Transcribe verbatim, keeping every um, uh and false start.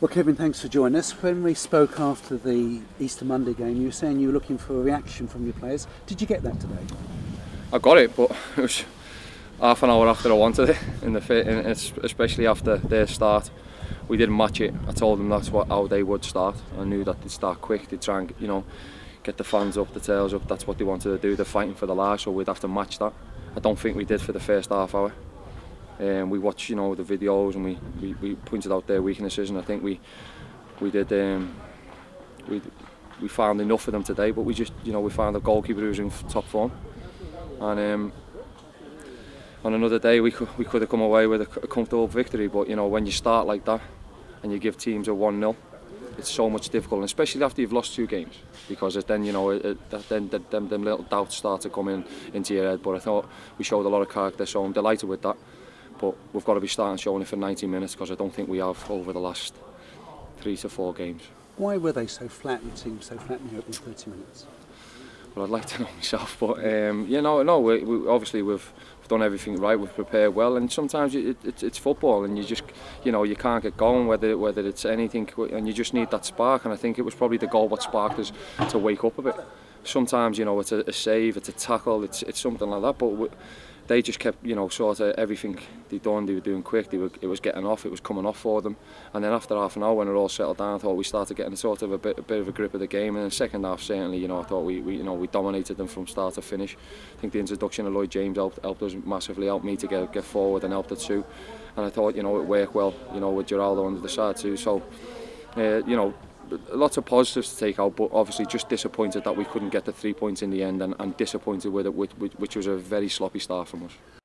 Well, Kevin, thanks for joining us. When we spoke after the Easter Monday game, you were saying you were looking for a reaction from your players. Did you get that today? I got it, but it was half an hour after I wanted it, in the fit, and especially after their start. We didn't match it. I told them that's what, how they would start. I knew that they'd start quick. They'd try and, you know, get the fans up, the tails up. That's what they wanted to do. They're fighting for the last, so we'd have to match that. I don't think we did for the first half hour. Um, we watched, you know, the videos, and we, we, we pointed out their weaknesses, and I think we we did um, we we found enough for them today. But we just, you know, we found a goalkeeper who was in top form, and um, on another day we could we could have come away with a, a comfortable victory. But you know, when you start like that and you give teams a one nil, it's so much difficult, and especially after you've lost two games, because it, then you know it, it, then the, them, them little doubts start to come in into your head. But I thought we showed a lot of character, so I'm delighted with that. But we've got to be starting showing it for ninety minutes, because I don't think we have over the last three to four games. Why were they so flat, it seemed so flat in the opening thirty minutes? Well, I'd like to know myself, but um, you know, no, we, we, obviously we've, we've done everything right, we've prepared well, and sometimes it, it, it's football, and you just, you know, you can't get going, whether whether it's anything, and you just need that spark. And I think it was probably the goal that sparked us to wake up a bit. Sometimes, you know, it's a, a save, it's a tackle, it's it's something like that, but. We, They just kept, you know, sort of everything they'd done, they were doing quick, they were, it was getting off, it was coming off for them. And then after half an hour, when it all settled down, I thought we started getting sort of a bit, a bit of a grip of the game. And in the second half, certainly, you know, I thought we, we, you know, we dominated them from start to finish. I think the introduction of Lloyd James helped, helped us massively, helped me to get, get forward and helped it too. And I thought, you know, it worked well, you know, with Geraldo on the other side too. So, uh, you know, lots of positives to take out, but obviously just disappointed that we couldn't get the three points in the end, and, and disappointed with it, which, which was a very sloppy start from us.